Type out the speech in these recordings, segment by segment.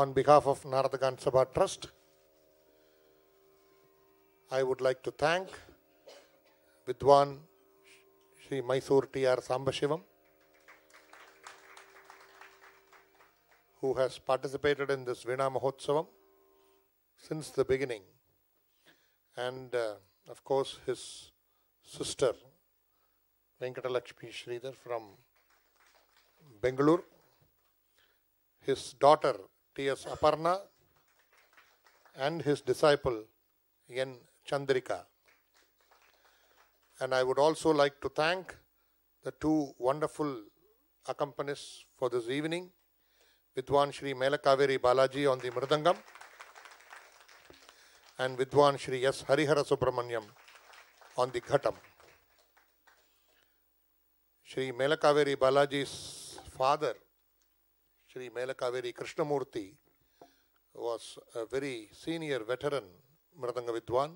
on behalf of Narada Gana Sabha Trust, I would like to thank Vidwan Shri Mysore T.R. Sambashivam, who has participated in this Veena Mahotsavam since the beginning, and of course his sister Venkatalakshmi Sridhar from Bengaluru, his daughter T.S. Aparna, and his disciple Yen Chandrika. And I would also like to thank the two wonderful accompanists for this evening, Vidwan Shri Melakaveri Balaji on the Mrdangam and Vidwan Shri S. Harihara Subramanyam on the Ghatam. Shri Melakaveri Balaji's father, Shri Melakaveri Krishnamurti, was a very senior veteran Mrdanga Vidwan,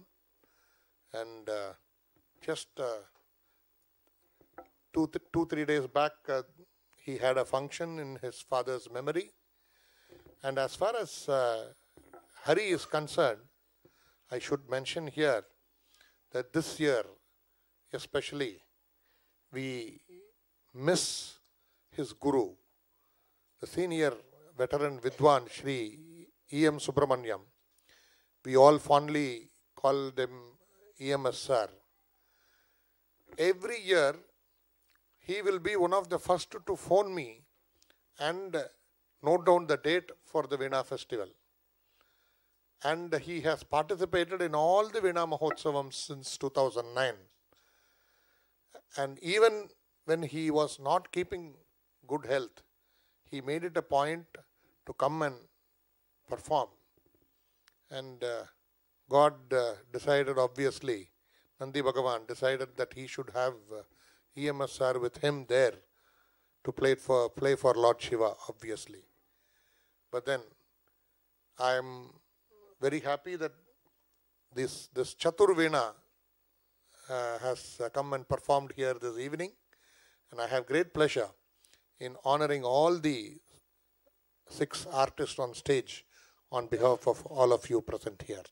and just 2-3 days back he had a function in his father's memory. And as far as Hari is concerned, I should mention here that this year especially we miss his guru, the senior veteran Vidwan Shri E.M. Subramanyam. We all fondly called him E.M.S. Sir. Every year he will be one of the first to phone me and note down the date for the Veena festival. And he has participated in all the Veena Mahotsavams since 2009. And even when he was not keeping good health, he made it a point to come and perform. And God decided, obviously, Nandi Bhagavan decided that he should have E.M.S. Sir with him there to play for Lord Shiva, obviously. But then I am very happy that this chaturveena has come and performed here this evening, and I have great pleasure in honoring all the 6 artists on stage on behalf of all of you present here.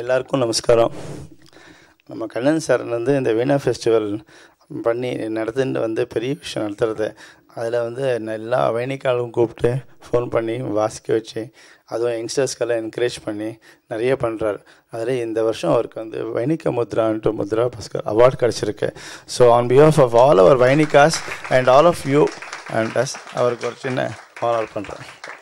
எல்லாருக்கும் நமஸ்காரம். நம்ம Kannan sir வந்து இந்த வீணா festival பண்ணி நடத்துட்டு வந்து பெரிய விஷயம் நடத்துறது, அதில் வந்து எல்லா வேணிக்காலும் கூப்பிட்டு ஃபோன் பண்ணி வாசிக்க வச்சு அதுவும் யங்ஸ்டர்ஸ்கெல்லாம் என்கரேஜ் பண்ணி நிறைய பண்ணுறாரு. அதில் இந்த வருஷம் அவருக்கு வந்து வைணிக்க முத்ரான்ட்டு முத்ரா பாஸ்கர் அவார்டு கிடச்சிருக்கு. So on behalf of all our வைணிகாஸ் and all of you and us அவருக்கு ஒரு சின்ன ஆனர் பண்ணுறேன்.